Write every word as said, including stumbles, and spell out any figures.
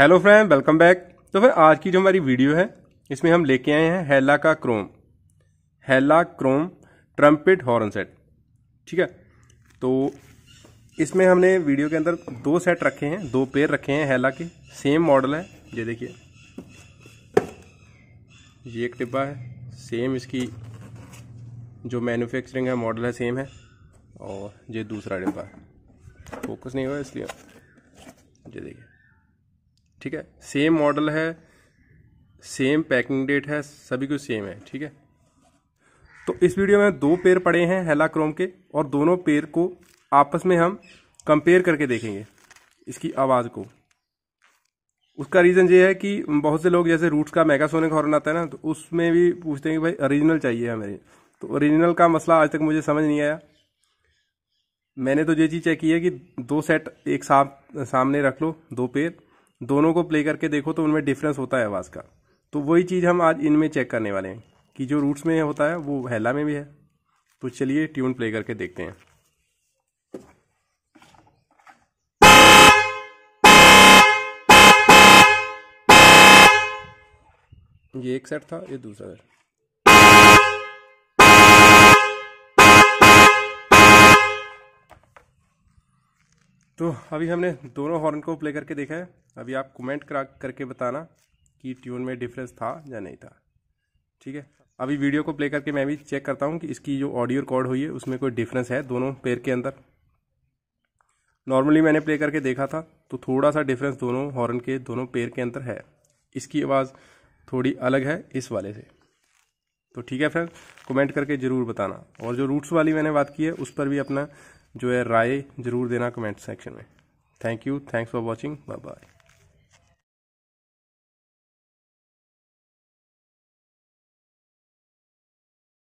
Hello friend, welcome back. तो फिर आज की जो हमारी वीडियो है इसमें हम लेके आए हैं हेला का chrome, Hella chrome trumpet horn set. ठीक है, तो इसमें हमने वीडियो के अंदर दो सेट रखे हैं, दो पेयर रखे हैं हेला के। सेम मॉडल है, ये देखिए, ये एक डिब्बा है, सेम इसकी जो मैन्युफैक्चरिंग है मॉडल है सेम है, और ये दूसरा डिब्बा है। फोकस नहीं हुआ इसलिए, ये देखिए, ठीक है, सेम मॉडल है, सेम पैकिंग डेट है, सभी कुछ सेम है। ठीक है, तो इस वीडियो में दो पेयर पड़े हैं हेला क्रोम के, और दोनों पेयर को आपस में हम कंपेयर करके देखेंगे इसकी आवाज़ को। उसका रीज़न ये है कि बहुत से लोग, जैसे रूट्स का मेगासोनिक हॉर्न आता है ना, तो उसमें भी पूछते हैं कि भाई ओरिजिनल चाहिए हमें। तो ओरिजिनल का मसला आज तक मुझे समझ नहीं आया। मैंने तो ये चीज़ चेक की है कि दो सेट एक साथ सामने रख लो, दो पेयर, दोनों को प्ले करके देखो तो उनमें डिफरेंस होता है आवाज़ का। तो वही चीज़ हम आज इनमें चेक करने वाले हैं कि जो रूट्स में होता है वो हेला में भी है। तो चलिए ट्यून प्ले करके देखते हैं। ये एक सेट था, ये दूसरा सेट। तो अभी हमने दोनों हॉर्न को प्ले करके देखा है। अभी आप कमेंट करा करके बताना कि ट्यून में डिफरेंस था या नहीं था। ठीक है, अभी वीडियो को प्ले करके मैं भी चेक करता हूँ कि इसकी जो ऑडियो रिकॉर्ड हुई है उसमें कोई डिफरेंस है दोनों पेयर के अंदर। नॉर्मली मैंने प्ले करके देखा था तो थोड़ा सा डिफरेंस दोनों हॉर्न के, दोनों पेयर के अंदर है। इसकी आवाज़ थोड़ी अलग है इस वाले से। तो ठीक है फ्रेंड, कमेंट करके ज़रूर बताना। और जो रूट्स वाली मैंने बात की है उस पर भी अपना जो है राय ज़रूर देना कमेंट सेक्शन में। Thank you, thanks for watching, bye bye.